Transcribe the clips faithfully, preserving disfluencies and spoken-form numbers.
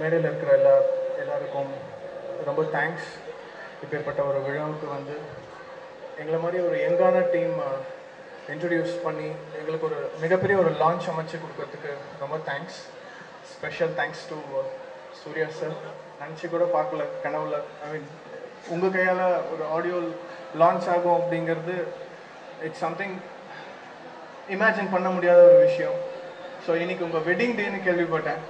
மேடையில் இருக்கிற எல்லா எல்லாருக்கும் ரொம்ப தேங்க்ஸ். இப்பேற்பட்ட ஒரு விழாவுக்கு வந்து எங்களை மாதிரி ஒரு யங்கான டீம் இன்ட்ரடியூஸ் பண்ணி எங்களுக்கு ஒரு மிகப்பெரிய ஒரு லான்ச் அமைச்சு கொடுக்கறதுக்கு ரொம்ப thanks. Special thanks to Suriya sir. நினச்சி கூட பார்க்கல, கனவுல, ஐ மீன் உங்கள் கையால் ஒரு ஆடியோ லான்ச் ஆகும் அப்படிங்கிறது இட்ஸ் சம்திங் இமேஜின் பண்ண முடியாத ஒரு விஷயம். ஸோ இன்னைக்கு உங்கள் வெட்டிங் டேன்னு கேள்விப்பட்டேன்,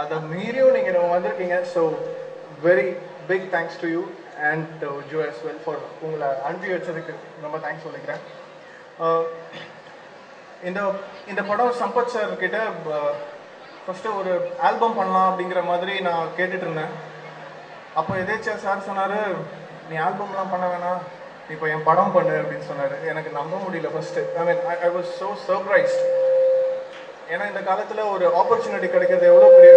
அதை மீறியும் நீங்கள் நம்ம வந்திருக்கீங்க. So very big thanks to you and to Jo as well for உங்களை அனுப்பி வச்சதுக்கு ரொம்ப தேங்க்ஸ் சொல்லிக்கிறேன். இந்த இந்த படம் சம்பத் சார் கிட்ட ஃபஸ்ட்டு ஒரு ஆல்பம் பண்ணலாம் அப்படிங்கிற மாதிரி நான் கேட்டுட்டு இருந்தேன். அப்போ எதேச்சா சார் சொன்னார், நீ ஆல்பம்லாம் பண்ண வேணாம், நீ இப்போ என் படம் பண்ணு அப்படின்னு சொன்னார். எனக்கு நம்ப முடியல first. I mean I I was so surprised. ஏன்னா இந்த காலத்தில் ஒரு ஆப்பர்ச்சுனிட்டி கிடைக்கிறது எவ்வளோ பெரிய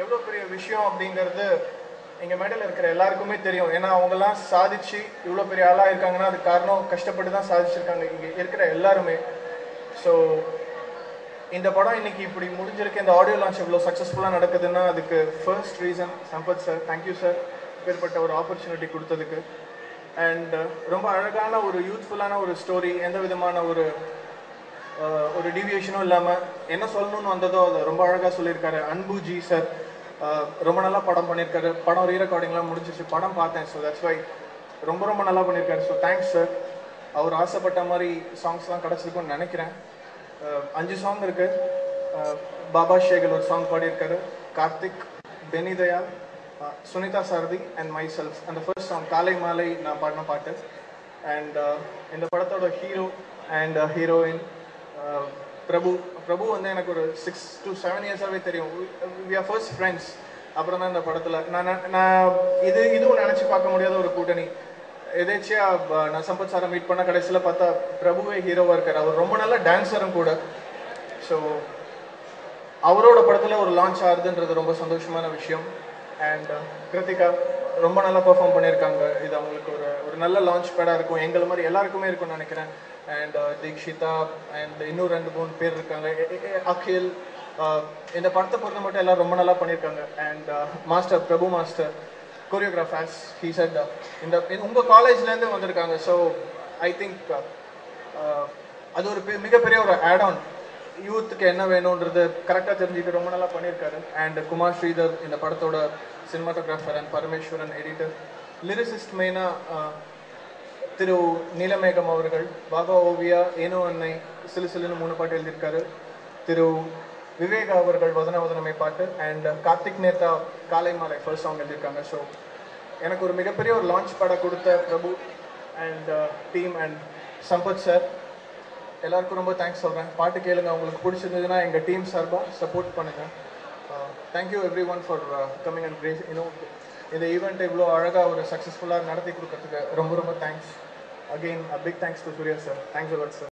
எவ்வளோ பெரிய விஷயம் அப்படிங்கிறது எங்கள் மேடையில் இருக்கிற எல்லாருக்குமே தெரியும். ஏன்னா அவங்கெல்லாம் சாதிச்சு இவ்வளோ பெரிய ஆளாக இருக்காங்கன்னா அது காரணம் கஷ்டப்பட்டு தான் சாதிச்சிருக்காங்க இங்கே இருக்கிற எல்லாருமே. ஸோ இந்த படம் இன்னைக்கு இப்படி முடிஞ்சிருக்கு, இந்த ஆடியோ லான்ச் இவ்வளோ சக்ஸஸ்ஃபுல்லாக நடக்குதுன்னா அதுக்கு first reason Sampath sir. Thank you sir இப்பேற்பட்ட ஒரு ஆப்பர்ச்சுனிட்டி கொடுத்ததுக்கு. அண்ட் ரொம்ப அழகான ஒரு யூத்ஃபுல்லான ஒரு ஸ்டோரி, எந்த விதமான ஒரு ஒரு டிவியேஷனும் இல்லாமல் என்ன சொல்லணும்னு வந்ததோ அதை ரொம்ப அழகாக சொல்லியிருக்காரு. அன்பு ஜி சார் ரொம்ப நல்லா படம் பண்ணியிருக்காரு. படம் ரீ ரெக்கார்டிங்லாம் முடிஞ்சிச்சு, படம் பார்த்தேன். ஸோ தட்ஸ் வை ரொம்ப ரொம்ப நல்லா பண்ணியிருக்காரு. So thanks sir. அவர் ஆசைப்பட்ட மாதிரி சாங்ஸ்லாம் கிடச்சிருக்குன்னு நினைக்கிறேன். அஞ்சு சாங் இருக்குது. பாபா சேகர் ஒரு சாங் பாடியிருக்காரு, கார்த்திக், பெனிதயால், சுனிதா சாரதி அண்ட் மை செல்ஃப். அந்த ஃபர்ஸ்ட் சாங் காலை மாலை நான் பாடின பாட்டு. அண்ட் இந்த படத்தோட hero and heroine Prabhu. Prabhu வந்து எனக்கு ஒரு சிக்ஸ் டு செவன் இயர்ஸாகவே தெரியும். We are first friends. அப்புறம் தான் இந்த படத்தில் நான் நான் இது இதுவும் நினச்சி பார்க்க முடியாத ஒரு கூட்டணி. எதேச்சியாக நான் சம்பத் சாரை மீட் பண்ண, கடைசியில் பார்த்தா பிரபுவே ஹீரோவாக இருக்கார். அவர் ரொம்ப நல்ல டான்ஸரும் கூட. ஸோ அவரோட படத்தில் ஒரு லான்ச் ஆகுதுன்றது ரொம்ப சந்தோஷமான விஷயம். அண்ட் கிருத்திகா ரொம்ப நல்லா பெர்ஃபார்ம் பண்ணியிருக்காங்க. இது அவங்களுக்கு ஒரு ஒரு நல்ல லான்ச் பேடாக இருக்கும், எங்களை மாதிரி எல்லாருக்குமே இருக்கும்னு நினைக்கிறேன். அண்ட் தீக்ஷிதா அண்ட் இன்னும் ரெண்டு மூணு பேர் இருக்காங்க, அகில். இந்த படத்தை பொறுத்த மட்டும் எல்லோரும் ரொம்ப நல்லா பண்ணியிருக்காங்க. And master Prabhu master choreographers he said இந்த உங்கள் காலேஜ்லேருந்து வந்திருக்காங்க. ஸோ ஐ திங்க் அது ஒரு மிகப்பெரிய ஒரு ஆட் ஆன். யூத்துக்கு என்ன வேணும்ன்றது கரெக்டாக தெரிஞ்சுக்கிட்டு ரொம்ப நல்லா பண்ணியிருக்காரு. அண்ட் குமார் ஸ்ரீதர் இந்த படத்தோட cinematographer and Parameswaran editor. Lyricist மெயினாக திரு நீலமேகம் அவர்கள். பாபா ஓவியா ஏனோ அன்னை சிலு சிலுன்னு மூணு பாட்டு எழுதியிருக்காரு. திரு விவேகா அவர்கள் வதன வதனமை பாட்டு. அண்ட் கார்த்திக் நேதா காலை மாலை ஃபர்ஸ்ட் சாங் எழுதியிருக்காங்க. ஸோ எனக்கு ஒரு மிகப்பெரிய ஒரு லான்ச் பாட கொடுத்த Prabhu and team and Sampath sir எல்லாருக்கும் ரொம்ப தேங்க்ஸ் சொல்கிறேன். பாட்டு கேளுங்க, அவங்களுக்கு பிடிச்சிருந்ததுன்னா எங்கள் டீம் சார்பாக சப்போர்ட் பண்ணுங்கள். Thank you everyone for coming and grace. இன்னும் இந்த ஈவெண்ட்டை இவ்வளோ அழகாக ஒரு சக்ஸஸ்ஃபுல்லாக நடத்தி கொடுக்கறதுக்கு ரொம்ப ரொம்ப thanks. Again a big thanks to Suriya sir. Thanks a lot sir.